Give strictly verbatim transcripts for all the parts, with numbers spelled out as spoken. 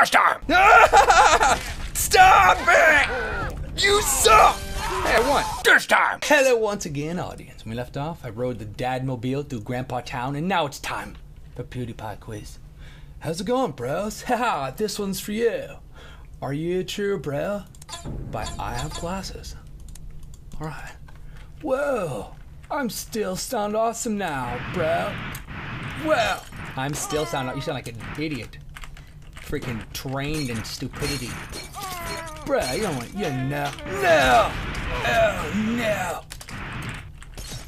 Koshka! Stop it! You suck! Hey, I won. This time! Hello once again, audience. When we left off, I rode the Dadmobile through Grandpa Town, and now it's time for PewDiePie Quiz. How's it going, bros? Haha, this one's for you. Are you true, bro? But I have glasses. Alright. Whoa! I'm still sound awesome now, bro. Well, I'm still sound like you sound like an idiot. Freaking trained in stupidity. Bruh, you don't want you know. No! Oh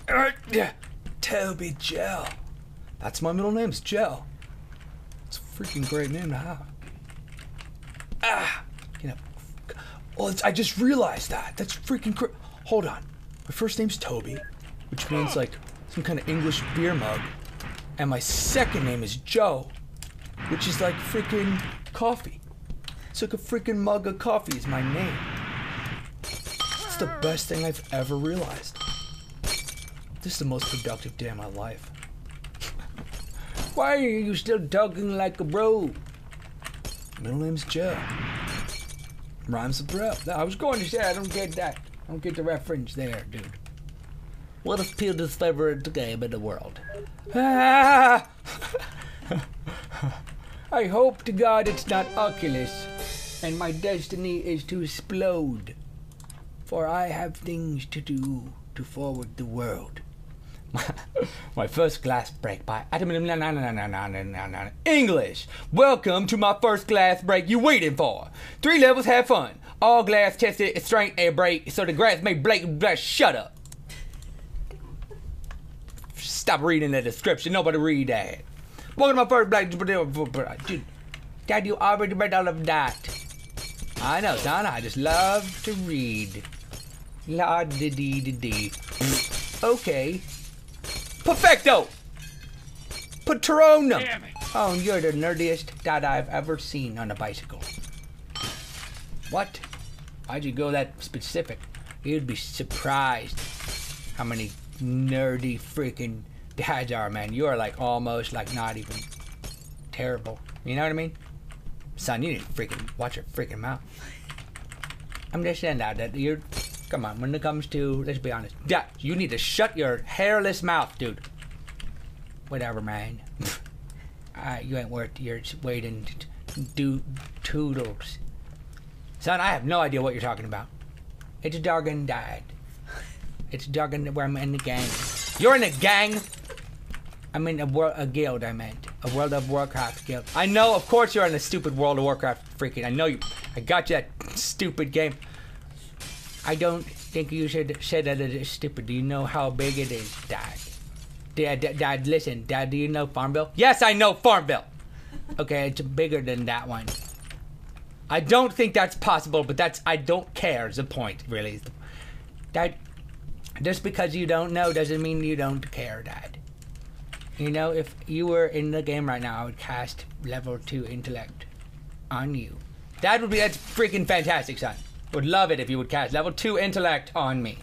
no! Toby Joe. That's my middle name's Joe. It's a freaking great name to have. Ah! You know. Oh, it's, I just realized that. That's freaking cr- Hold on. My first name's Toby, which means like some kind of English beer mug. And my second name is Joe, which is like freaking coffee. It's like a freaking mug of coffee is my name. It's the best thing I've ever realized. This is the most productive day of my life. Why are you still talking like a bro? Middle name's Joe. Rhymes with bro. No, I was going to say I don't get that. I don't get the reference there, dude. What if Pew discovered game in the world? Ah! I hope to God it's not Oculus, and my destiny is to explode, for I have things to do to forward the world. My, my first glass break by English. Welcome to my first glass break you waiting for. Three levels, have fun. All glass tested, strength and break, so the grass may break, break. Shut up. Stop reading the description. Nobody read that. Welcome to my first black. Dude, Dad, you already read all of that. I know, Donna. I just love to read. La de dee de dee. Okay. Perfecto. Patronum. Oh, you're the nerdiest dad I've ever seen on a bicycle. What? Why'd you go that specific? You'd be surprised how many nerdy freaking dads are, man. You are like almost like not even terrible. You know what I mean? Son, you need to freaking watch your freaking mouth. I'm just saying that, that you're, come on, when it comes to, let's be honest. Yeah, you need to shut your hairless mouth, dude. Whatever, man. uh, you ain't worth your weight in do toodles. Son, I have no idea what you're talking about. It's dog and dad. It's dog and where I'm in the gang. You're in a gang? I mean a world, a guild I meant. A World of Warcraft guild. I know, of course you're in a stupid World of Warcraft freaking. I know you, I got you that stupid game. I don't think you should say that it is stupid. Do you know how big it is, Dad? Dad, Dad, Dad listen, Dad, do you know Farmville? Yes, I know Farmville. Okay, it's bigger than that one. I don't think that's possible, but that's, I don't care is the point, really. Dad, just because you don't know doesn't mean you don't care, Dad. You know, if you were in the game right now, I would cast level two intellect on you. That would be, that's freaking fantastic, son. Would love it if you would cast level two intellect on me.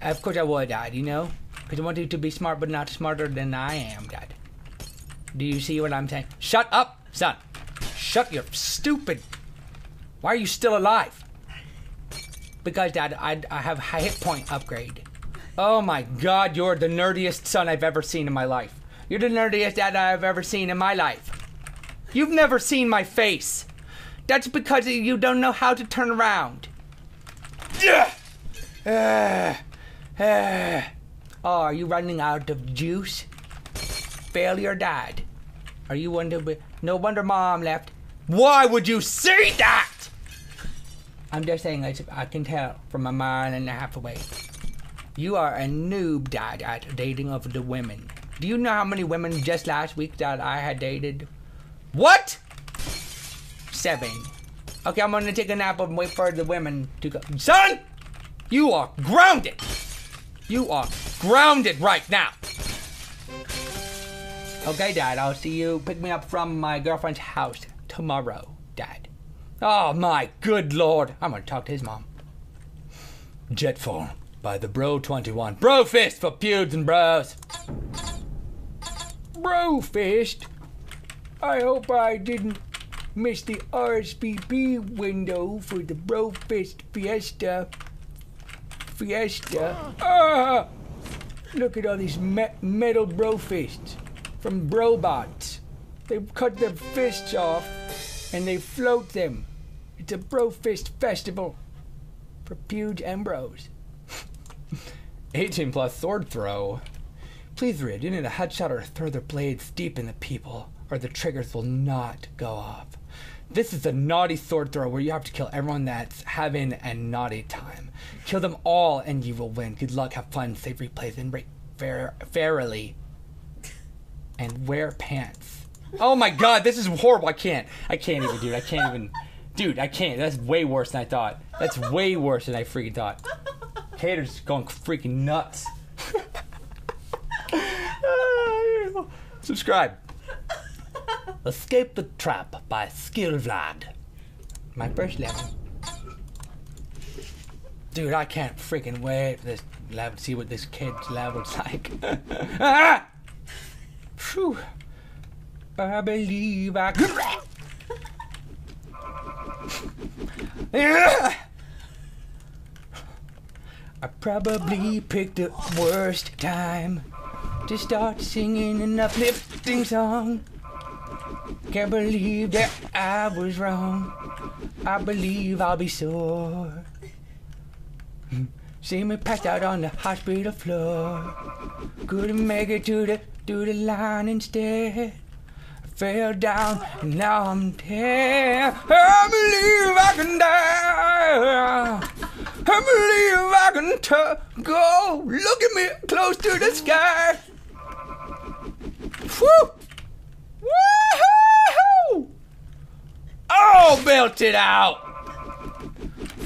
Of course I would, Dad, you know? Because I want you to be smart, but not smarter than I am, Dad. Do you see what I'm saying? Shut up, son. Shut your stupid. Why are you still alive? Because, Dad, I, I have a hit point upgrade. Oh my God, you're the nerdiest son I've ever seen in my life. You're the nerdiest dad I've ever seen in my life. You've never seen my face. That's because you don't know how to turn around. Yeah. Uh, uh. Oh, are you running out of juice? Failure, Dad. Are you wonder? No wonder Mom left. Why would you say that? I'm just saying, I, I can tell from a mile and a half away. You are a noob, Dad, at dating of the women. Do you know how many women just last week that I had dated? What? Seven. Okay, I'm gonna take a nap and wait for the women to go. Son! You are grounded! You are grounded right now! Okay, Dad, I'll see you pick me up from my girlfriend's house tomorrow, Dad. Oh my good Lord. I'm gonna talk to his mom. Jetfall by the Bro twenty-one. Bro fist for pewds and bros. Bro fist? I hope I didn't Missed the R S V B window for the BroFist Fiesta. Fiesta. Ah! Look at all these me metal BroFists from BroBots. They cut their fists off and they float them. It's a BroFist festival for Pewds and Bros. eighteen plus sword throw. Please read, you need a headshot or throw their blades deep in the people, or the triggers will not go off. This is a naughty sword throw where you have to kill everyone that's having a naughty time. Kill them all and you will win. Good luck, have fun, save replays, and break fair, fairly. And wear pants. Oh my god, this is horrible. I can't. I can't even, dude. I can't even. Dude, I can't. That's way worse than I thought. That's way worse than I freaking thought. Haters going freaking nuts. Subscribe. Escape the Trap by Skillvlad. My first level. Dude, I can't freaking wait for this level to see what this kid's level's like. Ah! Phew. I believe I can. I probably picked the worst time to start singing an uplifting song. Can't believe that I was wrong. I believe I'll be sore. See me passed out on the hospital floor. Couldn't make it to the, to the line instead. I fell down and now I'm dead. I believe I can die. I believe I can t go. Look at me close to the sky. Whew. Oh, belt it out!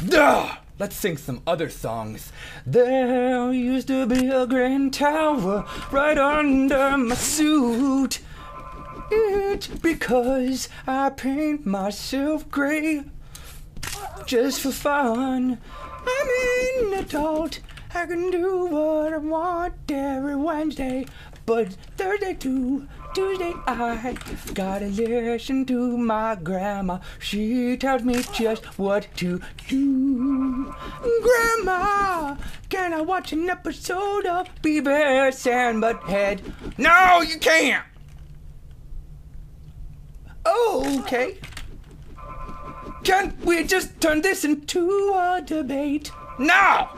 Duh. Let's sing some other songs. There used to be a grand tower right under my suit. It's because I paint myself gray just for fun. I'm an adult. I can do what I want every Wednesday. But Thursday too, Tuesday I gotta listen to my grandma. She tells me just what to do. Grandma, can I watch an episode of B B S and Butthead? No, you can't! Oh, okay. Can't we just turn this into a debate? No!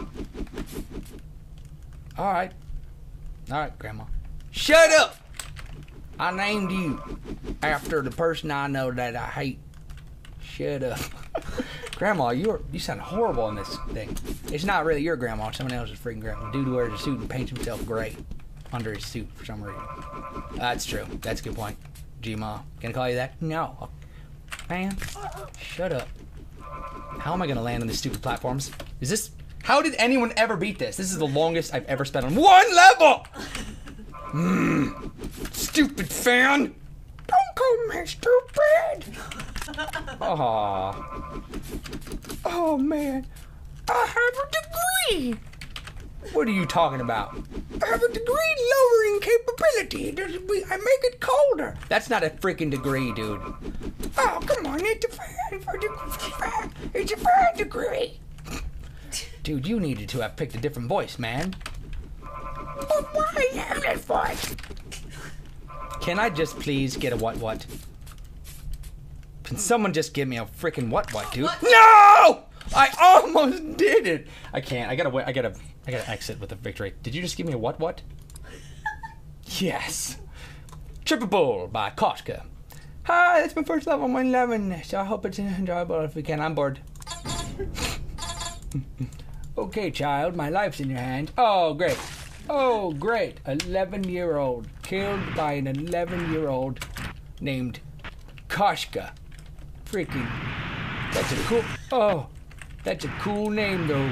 Alright. Alright, Grandma. Shut up! I named you after the person I know that I hate. Shut up. Grandma, you're, you sound horrible in this thing. It's not really your grandma, it's someone else's freaking grandma. Dude wears a suit and paints himself gray under his suit for some reason. Uh, that's true. That's a good point. G-Ma. Can I call you that? No. Man, shut up. How am I going to land on these stupid platforms? Is this... How did anyone ever beat this? This is the longest I've ever spent on one level! Mmm, stupid fan! Don't call me stupid! Aww. Oh man, I have a degree! What are you talking about? I have a degree lowering capability. I make it colder. That's not a freaking degree, dude. Oh, come on, it's a fan. It's a fan degree. Dude, you needed to have picked a different voice, man. But why am I voice? Can I just please get a what what? Can someone just give me a freaking what what, dude? What? No! I almost did it. I can't. I gotta. I gotta. I gotta exit with a victory. Did you just give me a what what? Yes. Triple Bowl by Koshka. Hi, that's my first level one eleven. So I hope it's enjoyable if we can. I'm bored. Okay, child. My life's in your hands. Oh, great. Oh, great. eleven-year-old killed by an eleven-year-old named Koshka. Freaking. That's a cool... Oh, that's a cool name, though.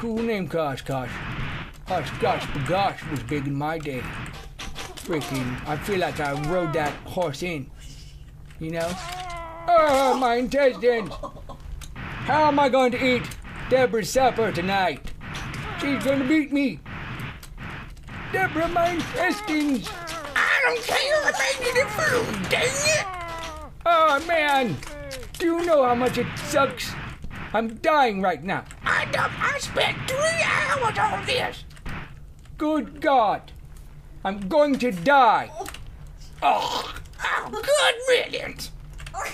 Cool name, Koshkosh. Kosh, gosh, gosh was big in my day. Freaking. I feel like I rode that horse in. You know? Oh, my intestines. How am I going to eat Deborah's supper tonight? She's going to beat me. Deborah, my intestines! I don't care about any of the food, dang it! Oh man, do you know how much it sucks? I'm dying right now. I don't, I spent three hours on this. Good God, I'm going to die. Oh, oh good riddance. I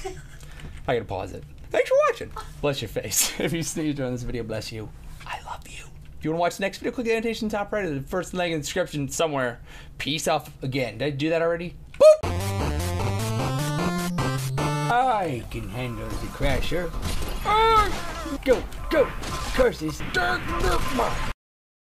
gotta pause it. Thanks for watching. Bless your face. If you sneezed during this video, bless you. I love you. If you want to watch the next video, click the annotation top right of the first link in the description somewhere. Peace off again. Did I do that already? Boop! I can handle the crasher. Uh, go, go, curses, dirt, dirt, mark.